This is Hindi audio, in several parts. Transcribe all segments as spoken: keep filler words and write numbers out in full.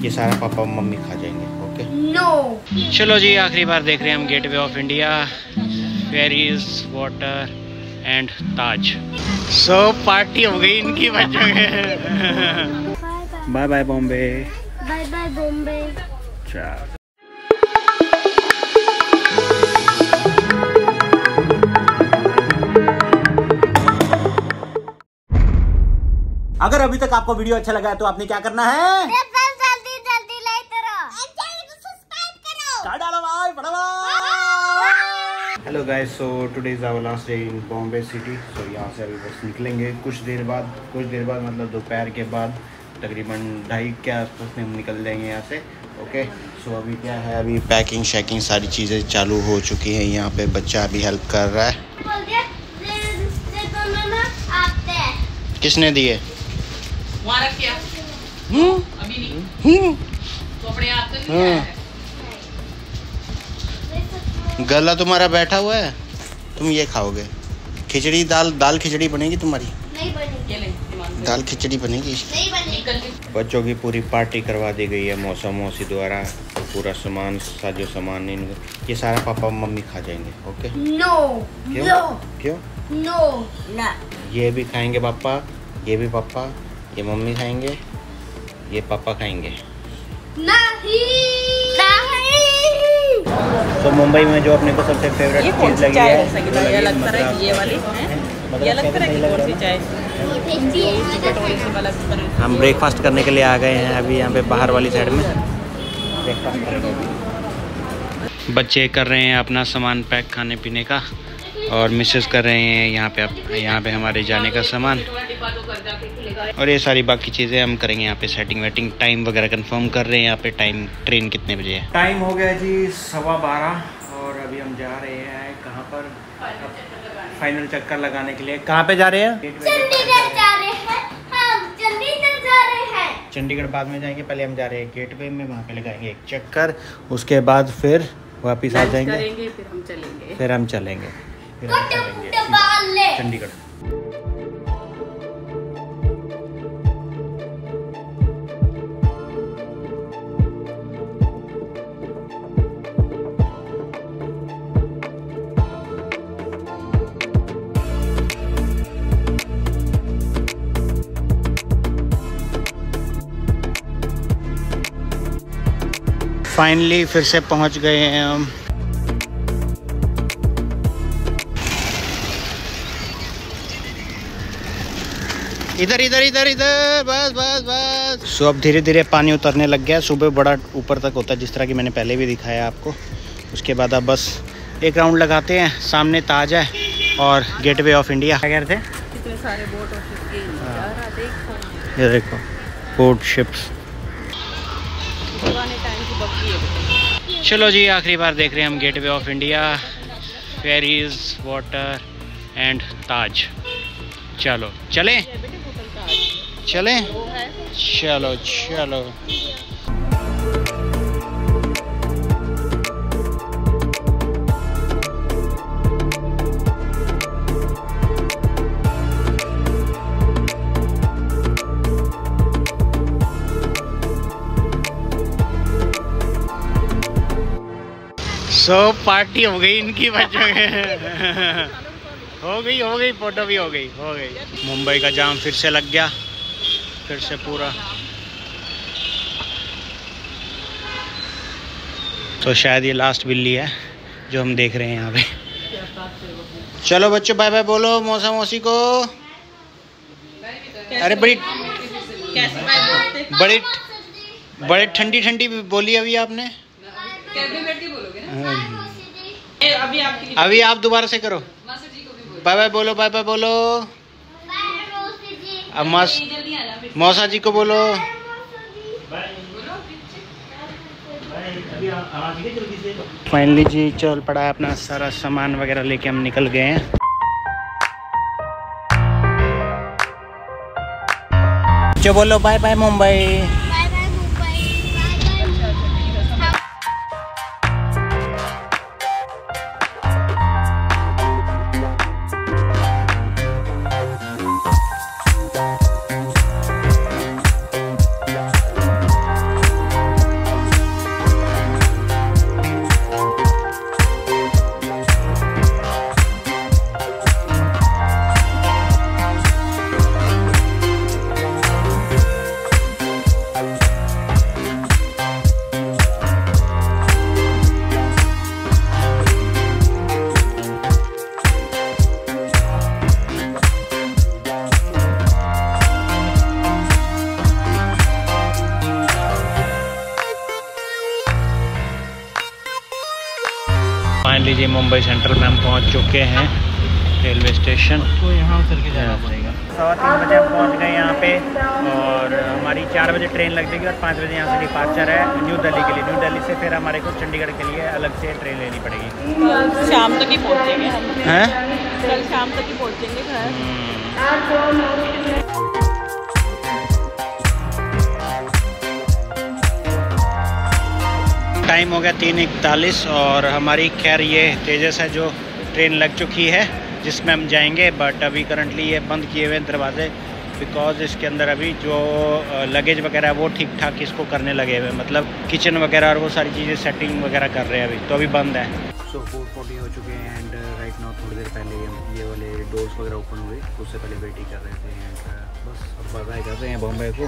ये सारा पापा मम्मी खा जाएंगे। Okay no. चलो जी, आखिरी बार देख रहे हैं हम gateway of India, ferries, water and Taj. So so, party हो गई इनकी बच्चों के। Bye bye Bombay, bye bye Bombay. चलो। अगर अभी तक आपको वीडियो अच्छा लगा है तो आपने क्या करना है? जल्दी जल्दी लाइक करो, चैनल को सब्सक्राइब करो। Tata bye bye. Hello guys, so today is our last day in Bombay city. So यहाँ से अभी बस निकलेंगे कुछ देर बाद, कुछ देर बाद मतलब दोपहर के बाद तकरीबन ढाई के आसपास में हम निकल जाएंगे यहाँ से। ओके सो अभी क्या है, अभी पैकिंग शैकिंग सारी चीज़ें चालू हो चुकी हैं। यहाँ पे बच्चा अभी हेल्प कर रहा है। किसने दिए? किया अभी नहीं तो अपने आप से किया है। गला तुम्हारा बैठा हुआ है, तुम ये खाओगे। खिचड़ी दाल दाल खिचड़ी बनेगी तुम्हारी? नहीं बनेगी। दाल खिचड़ी बनेगी? नहीं बनेगी। बच्चों की पूरी पार्टी करवा दी गई है मौसा मौसी द्वारा। पूरा सामान साजो सामान इनको, ये सारा पापा मम्मी खा जाएंगे। ओके नो नो क्यों नो ना, ये भी खाएंगे पापा, ये भी पापा, ये मम्मी खाएंगे, ये पापा खाएंगे नहीं। तो मुंबई में जो अपने को सबसे फेवरेट चीज लगी है, तो ये लगता है कि ये वाली है, ये लगता है कि कौन सी चाय। हम ब्रेकफास्ट करने के लिए आ गए हैं अभी यहाँ पे बाहर वाली साइड में। बच्चे कर रहे हैं अपना सामान पैक खाने पीने का, और मिसेस कर रहे हैं यहाँ पे आप यहाँ पे हमारे जाने का सामान, और ये सारी बाकी चीज़ें हम करेंगे यहाँ पे सेटिंग वेटिंग। टाइम वगैरह कंफर्म कर रहे हैं यहाँ पे, टाइम ट्रेन कितने बजे है। टाइम हो गया जी सवा बारह, और अभी हम जा रहे हैं कहाँ पर, फाइनल चक्कर लगाने के लिए। कहाँ पे जा रहे हैं? चंडीगढ़ जा रहे हैं हम, चंडीगढ़ जा रहे हैं। चंडीगढ़ बाद में जाएंगे, पहले हम जा रहे हैं गेटवे में, वहाँ पे लगाएंगे एक चक्कर, उसके बाद फिर वापिस आ जाएंगे, फिर हम चलेंगे, फिर हम चलेंगे चंडीगढ़। फाइनली फिर से पहुंच गए हैं हम। इधर इधर इधर इधर, बस बस बस। सो अब धीरे धीरे पानी उतरने लग गया। सुबह बड़ा ऊपर तक होता है, जिस तरह की मैंने पहले भी दिखाया आपको। उसके बाद अब बस एक राउंड लगाते हैं, सामने ताज है और गेटवे ऑफ इंडिया। क्या कह रहे थे? कितने सारे बोट और शिप के, ये देखो बोट शिप्स। चलो जी, आखिरी बार देख रहे हैं हम gateway of India, ferries, water and Taj. चलो चले चले चलो चलो। सो so, पार्टी हो गई इनकी बच्चों के। हो गई हो गई फोटो भी हो गई हो गई। मुंबई का जाम फिर से लग गया, फिर से पूरा। तो शायद ये लास्ट बिल्ली है जो हम देख रहे हैं यहाँ पे। चलो बच्चों बाय बाय बोलो मौसा मौसी को। अरे बड़ी बड़ी बड़ी ठंडी ठंडी बोली अभी आपने। अभी आपकी अभी आप दोबारा से करो, बाय बाय बोलो, बाय बाय बोलो। अब मौसा जी को बोलो। फाइनली जी चल पड़ा है, अपना सारा सामान वगैरह लेके हम निकल गए हैं। जो बोलो बाय बाय मुंबई। मान लीजिए मुंबई सेंट्रल में हम पहुंच चुके हैं रेलवे स्टेशन। तो यहाँ उतर के जाना पड़ेगा। सवा तीन बजे हम पहुँच गए यहाँ पे और हमारी चार बजे ट्रेन लग जाएगी और पाँच बजे यहाँ से डिपार्चर है न्यू दिल्ली के लिए। न्यू दिल्ली से फिर हमारे को चंडीगढ़ के लिए अलग से ट्रेन लेनी पड़ेगी। शाम तक ही पहुँचेंगे हम, हैं कल शाम तक ही पहुँचेंगे घर। टाइम हो गया तीन इकतालीस और हमारी खैर ये तेजस है जो ट्रेन लग चुकी है जिसमें हम जाएंगे, बट अभी करंटली ये बंद किए हुए हैं दरवाजे बिकॉज इसके अंदर अभी जो लगेज वगैरह वो ठीक ठाक इसको करने लगे हुए हैं, मतलब किचन वगैरह और वो सारी चीज़ें सेटिंग वगैरह कर रहे हैं अभी, तो अभी बंद है। सो फोर फोर्टी हो चुके हैं एंड राइट नाउ थोड़ी देर पहले हम ये वाले डोर्स वगैरह ओपन हुए, उससे पहले वेटिंग कर रहे थे एंड बस अब बाय बाय कर रहे हैं बॉम्बे को।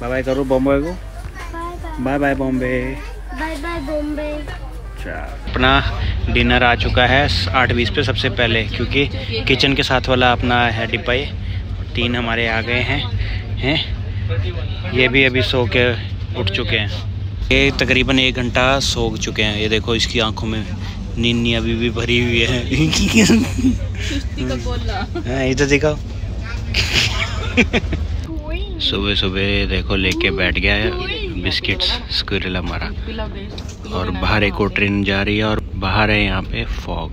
बाय बाय करो बॉम्बे को, bye bye Bombay, bye bye Bombay. अपना डिनर आ चुका है आठ बीस पे सबसे पहले, क्योंकि किचन के साथ वाला अपना है डिब्बा। तीन हमारे आ गए हैं हैं ये भी अभी सो के उठ चुके हैं, ये तकरीबन एक घंटा सो चुके हैं। ये देखो इसकी आंखों में नींद अभी भी भरी हुई है। हाँ इधर दिखाओ। सुबह सुबह देखो लेके बैठ गया है बिस्किट्स स्क्विरल हमारा। और बाहर एक और ट्रेन जा रही है और बाहर है यहाँ पे फॉग,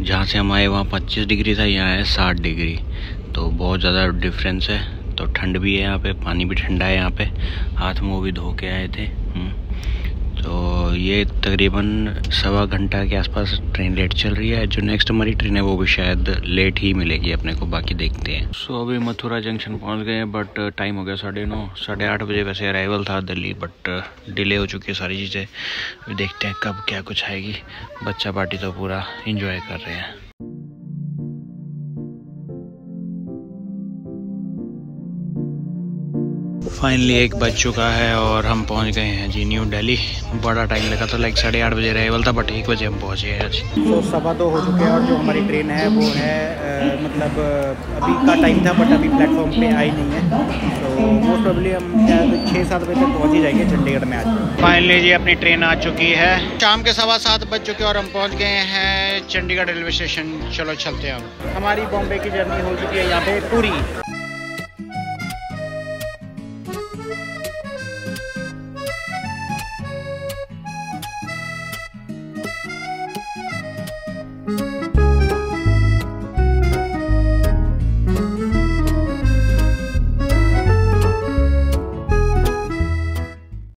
जहाँ से हम आए वहाँ पच्चीस डिग्री था, यहाँ है साठ डिग्री, तो बहुत ज़्यादा डिफरेंस है। तो ठंड भी है यहाँ पे, पानी भी ठंडा है यहाँ पे, हाथ मुँह भी धो के आए थे। तो ये तकरीबन सवा घंटा के आसपास ट्रेन लेट चल रही है। जो नेक्स्ट हमारी ट्रेन है वो भी शायद लेट ही मिलेगी अपने को, बाकी देखते हैं। सो so, अभी मथुरा जंक्शन पहुंच गए हैं, बट टाइम हो गया साढ़े नौ साढ़े आठ बजे वैसे अराइवल था दिल्ली, बट डिले हो चुकी है सारी चीज़ें। अभी देखते हैं कब क्या कुछ आएगी। बच्चा पार्टी तो पूरा इंजॉय कर रहे हैं। फाइनली एक बज चुका है और हम पहुंच गए हैं जी न्यू दिल्ली। बड़ा टाइम लगा था, लाइक साढ़े आठ बजे अराइवल था, बट एक बजे हम पहुंचे हैं आज। तो सवा दो हो चुके हैं और जो हमारी ट्रेन है वो है आ, मतलब अभी का टाइम था बट अभी प्लेटफॉर्म पे आई नहीं है, तो मोस्ट प्रोबेबली हम शायद छः सात बजे तक पहुँच ही जाएंगे चंडीगढ़ में आज। फाइनली जी अपनी ट्रेन आ चुकी है, शाम के सवा सात बज चुके और हम पहुँच गए हैं चंडीगढ़ रेलवे स्टेशन। चलो चलते हैं। हमारी बॉम्बे की जर्नी हो चुकी है यहाँ पे पूरी।